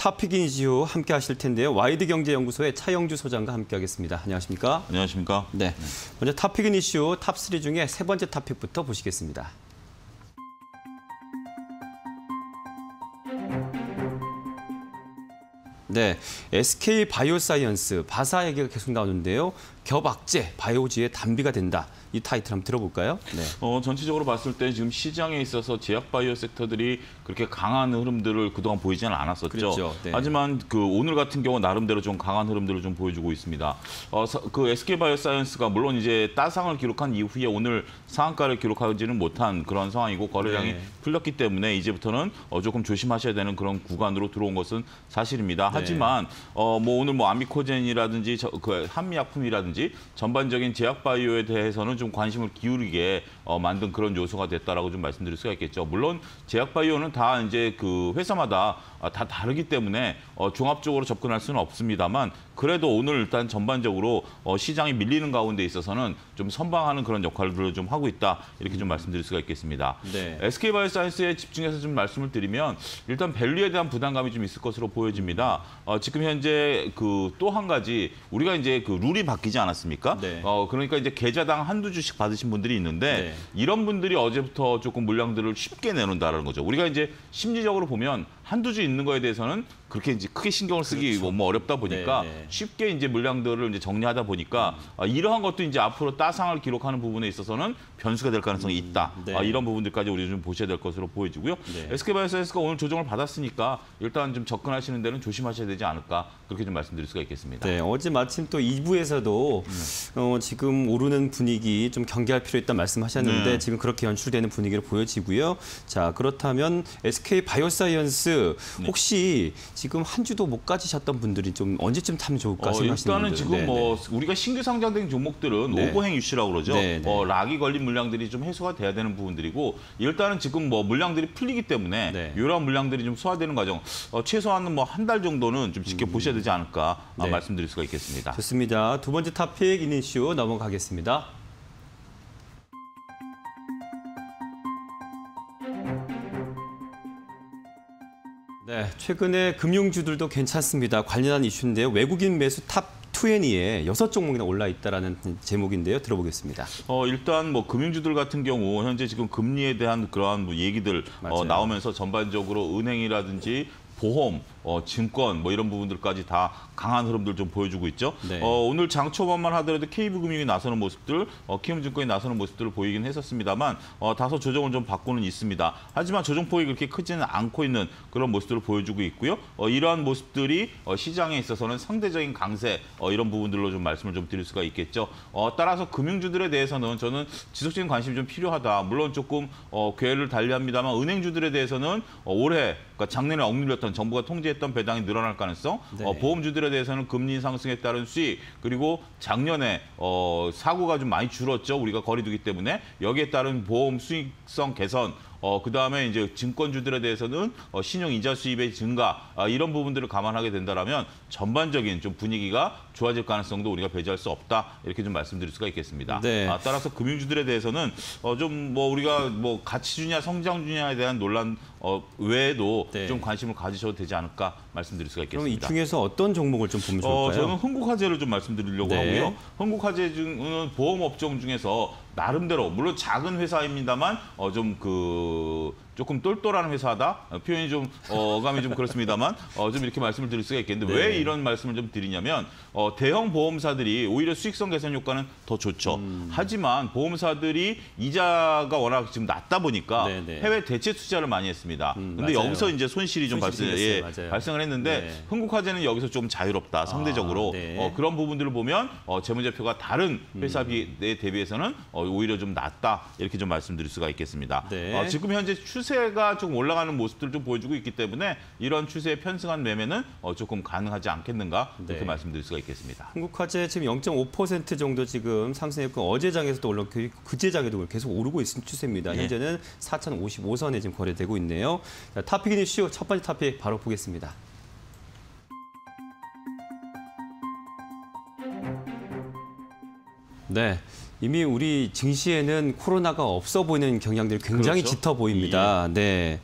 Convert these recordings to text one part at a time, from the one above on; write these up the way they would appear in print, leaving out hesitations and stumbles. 탑픽 이슈 함께 하실 텐데요. 와이드 경제연구소의 차영주 소장과 함께 하겠습니다. 안녕하십니까? 안녕하십니까? 네. 먼저 탑픽 이슈 탑3 중에 세 번째 탑픽부터 보시겠습니다. 네, SK바이오사이언스, 바사 얘기가 계속 나오는데요. 겹악재, 바이오지의 단비가 된다. 이 타이틀 한번 들어볼까요? 네. 전체적으로 봤을 때 지금 시장에 있어서 제약 바이오 섹터들이 그렇게 강한 흐름들을 그동안 보이지는 않았었죠. 그렇죠. 네. 하지만 그 오늘 같은 경우 나름대로 좀 강한 흐름들을 좀 보여주고 있습니다. 그 SK바이오사이언스가 물론 이제 따상을 기록한 이후에 오늘 상한가를 기록하지는 못한 그런 상황이고 거래량이 네. 풀렸기 때문에 이제부터는 조금 조심하셔야 되는 그런 구간으로 들어온 것은 사실입니다. 네. 하지만 오늘 아미코젠이라든지 그 한미약품이라든지 전반적인 제약 바이오에 대해서는 좀 관심을 기울이게 만든 그런 요소가 됐다라고 좀 말씀드릴 수가 있겠죠. 물론 제약 바이오는 다 이제 그 회사마다 다 다르기 때문에 종합적으로 접근할 수는 없습니다만 그래도 오늘 일단 전반적으로 시장이 밀리는 가운데 있어서는 좀 선방하는 그런 역할들을 좀 하고 있다 이렇게 좀 말씀드릴 수가 있겠습니다. 네. SK바이오사이언스에 집중해서 좀 말씀을 드리면 일단 밸류에 대한 부담감이 좀 있을 것으로 보여집니다. 지금 현재 그 또 한 가지 우리가 이제 그 룰이 바뀌지 않았습니까? 네. 그러니까 이제 계좌당 한두 주씩 받으신 분들이 있는데 네. 이런 분들이 어제부터 조금 물량들을 쉽게 내놓는다라는 거죠. 우리가 이제 심리적으로 보면 한두 주 있는 거에 대해서는 그렇게 이제 크게 신경을 쓰기 그렇죠. 어렵다 보니까 네네. 쉽게 이제 물량들을 이제 정리하다 보니까 이러한 것도 이제 앞으로 따상을 기록하는 부분에 있어서는 변수가 될 가능성이 있다. 네. 이런 부분들까지 우리 좀 보셔야 될 것으로 보여지고요. 네. SK바이오사이언스가 오늘 조정을 받았으니까 일단 좀 접근하시는 데는 조심하셔야 되지 않을까 그렇게 좀 말씀드릴 수가 있겠습니다. 네, 어제 마침 또 2부에서도 지금 오르는 분위기 좀 경계할 필요 있다 말씀하셨는데 네. 지금 그렇게 연출되는 분위기로 보여지고요. 자 그렇다면 SK바이오사이언스 네. 혹시 지금 한 주도 못 가지셨던 분들이 좀 언제쯤 타면 좋을까 생각하시는 일단은 분들. 지금 네네. 우리가 신규 상장된 종목들은 네. 오버행 이슈라고 그러죠. 락이 걸린 물량들이 좀 해소가 돼야 되는 부분들이고 일단은 지금 물량들이 풀리기 때문에 네. 이러한 물량들이 좀 소화되는 과정 최소한 한 달 정도는 좀 지켜보셔야 되지 않을까 네. 말씀드릴 수가 있겠습니다. 좋습니다. 두 번째 탑픽 이슈 넘어가겠습니다. 네, 최근에 금융주들도 괜찮습니다. 관련한 이슈인데요. 외국인 매수 탑20에 6종목이나 올라있다라는 제목인데요. 들어보겠습니다. 일단 금융주들 같은 경우 현재 지금 금리에 대한 그러한 얘기들 나오면서 전반적으로 은행이라든지 보험, 증권 이런 부분들까지 다 강한 흐름들 좀 보여주고 있죠. 네. 오늘 장 초반만 하더라도 KB금융이 나서는 모습들, 키움증권이 나서는 모습들을 보이긴 했었습니다만 다소 조정을 좀 받고는 있습니다. 하지만 조정폭이 그렇게 크지는 않고 있는 그런 모습들을 보여주고 있고요. 이러한 모습들이 시장에 있어서는 상대적인 강세 이런 부분들로 좀 말씀을 좀 드릴 수가 있겠죠. 따라서 금융주들에 대해서는 저는 지속적인 관심이 좀 필요하다. 물론 조금 괴를 달리합니다만 은행주들에 대해서는 올해 그러니까 작년에 억눌렸던 정부가 통제했던 배당이 늘어날 가능성, 네. 보험주들에 대해서는 금리 상승에 따른 수익, 그리고 작년에 사고가 좀 많이 줄었죠. 우리가 거리두기 때문에 여기에 따른 보험 수익성 개선, 그다음에 이제 증권주들에 대해서는 신용 이자 수입의 증가 이런 부분들을 감안하게 된다라면 전반적인 좀 분위기가 좋아질 가능성도 우리가 배제할 수 없다 이렇게 좀 말씀드릴 수가 있겠습니다. 네. 따라서 금융주들에 대해서는 좀 우리가 가치주냐 성장주냐에 대한 논란 외에도 네. 좀 관심을 가지셔도 되지 않을까 말씀드릴 수가 있겠습니다. 그럼 이 중에서 어떤 종목을 좀 보면 좋을까요? 저는 흥국화재를 좀 말씀드리려고 네. 하고요. 흥국화재 중은 보험업종 중에서 나름대로 물론 작은 회사입니다만 조금 똘똘한 회사다. 표현이 좀 어감이 좀 그렇습니다만 좀 이렇게 말씀을 드릴 수가 있겠는데 네. 왜 이런 말씀을 좀 드리냐면 대형 보험사들이 오히려 수익성 개선 효과는 더 좋죠. 하지만 보험사들이 이자가 워낙 지금 낮다 보니까 네네. 해외 대체 투자를 많이 했습니다. 근데 맞아요. 여기서 이제 손실이 좀 발생을 했는데 네. 흥국화재는 여기서 좀 자유롭다. 상대적으로 네. 그런 부분들을 보면 재무제표가 다른 회사에 대비해서는 오히려 좀 낮다. 이렇게 좀 말씀드릴 수가 있겠습니다. 네. 지금 현재 추세가 조금 올라가는 모습들을 좀 보여주고 있기 때문에 이런 추세에 편승한 매매는 조금 가능하지 않겠는가 이렇게 네. 말씀드릴 수가 있겠습니다. 흥국화재 지금 0.5% 정도 지금 상승했고 어제장에서도 올랐고 그제장에도 계속 오르고 있는 추세입니다. 네. 현재는 4,055선에 지금 거래되고 있네요. 자, 탑픽 이슈 첫 번째 탑픽 바로 보겠습니다. 네. 이미 우리 증시에는 코로나가 없어 보이는 경향들이 굉장히 짙어 보입니다. 예. 네.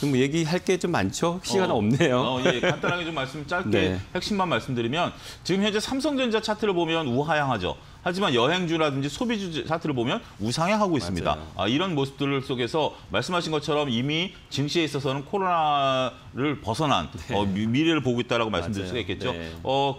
좀 얘기할 게 좀 많죠? 시간 없네요. 예, 간단하게 좀 말씀 짧게 네. 핵심만 말씀드리면 지금 현재 삼성전자 차트를 보면 우하향하죠. 하지만 여행주라든지 소비주 차트를 보면 우상향하고 있습니다. 이런 모습들 속에서 말씀하신 것처럼 이미 증시에 있어서는 코로나를 벗어난 네. 미래를 보고 있다라고 말씀드릴 수가 있겠죠. 네.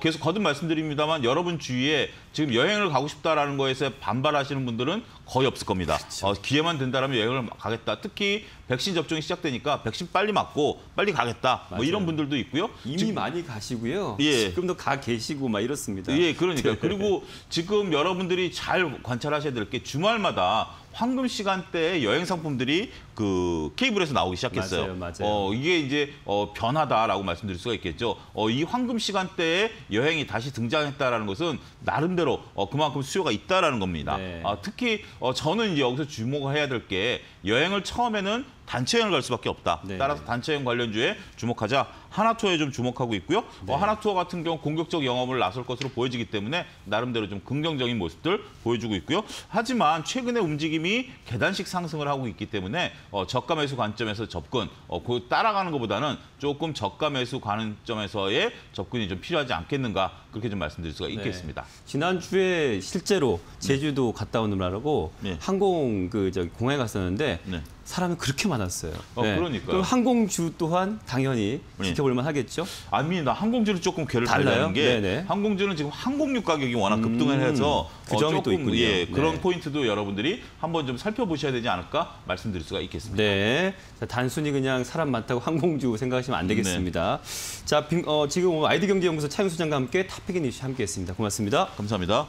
계속 거듭 말씀드립니다만 여러분 주위에 지금 여행을 가고 싶다라는 거에서 반발하시는 분들은 거의 없을 겁니다. 그렇죠. 기회만 된다라면 여행을 가겠다. 특히 백신 접종이 시작되니까 백신 빨리 맞고 빨리 가겠다. 뭐 이런 분들도 있고요. 이미 지금, 많이 가시고요. 예. 지금도 가 계시고 막 이렇습니다. 예, 그러니까 그리고 지금 여러분들이 잘 관찰하셔야 될 게 주말마다 황금 시간대에 여행 상품들이 그 케이블에서 나오기 시작했어요. 맞아요, 맞아요. 이게 이제 변화다라고 말씀드릴 수가 있겠죠. 이 황금 시간대에 여행이 다시 등장했다라는 것은 나름대로 그만큼 수요가 있다라는 겁니다. 네. 특히 저는 이제 여기서 주목해야 될 게 여행을 처음에는 단체 여행을 갈 수밖에 없다. 네. 따라서 단체 여행 관련주에 주목하자. 하나투어에 좀 주목하고 있고요. 네. 하나투어 같은 경우 공격적 영업을 나설 것으로 보여지기 때문에 나름대로 좀 긍정적인 모습들 보여주고 있고요. 하지만 최근의 움직임이 계단식 상승을 하고 있기 때문에 저가 매수 관점에서 접근, 그 따라가는 것보다는 조금 저가 매수 관점에서의 접근이 좀 필요하지 않겠는가 그렇게 좀 말씀드릴 수가 있겠습니다. 네. 지난주에 실제로 제주도 갔다 오는 날하고 네. 항공 공항에 갔었는데 네. 사람이 그렇게 많았어요. 네. 그러니까요. 그럼 항공주 또한 당연히 지켜볼 만하겠죠? 아닙니다. 항공주는 조금 괴를 달라는 게 네네. 항공주는 지금 항공유 가격이 워낙 급등을 해서 그 점이 조금, 또 있군요. 예, 그런 네. 포인트도 여러분들이 한번 좀 살펴보셔야 되지 않을까 말씀드릴 수가 있겠습니다. 네, 자, 단순히 그냥 사람 많다고 항공주 생각하시면 안 되겠습니다. 네. 자, 지금 아이디경제연구소 차영주 소장과 함께 탑픽인 이슈 함께했습니다. 고맙습니다. 감사합니다.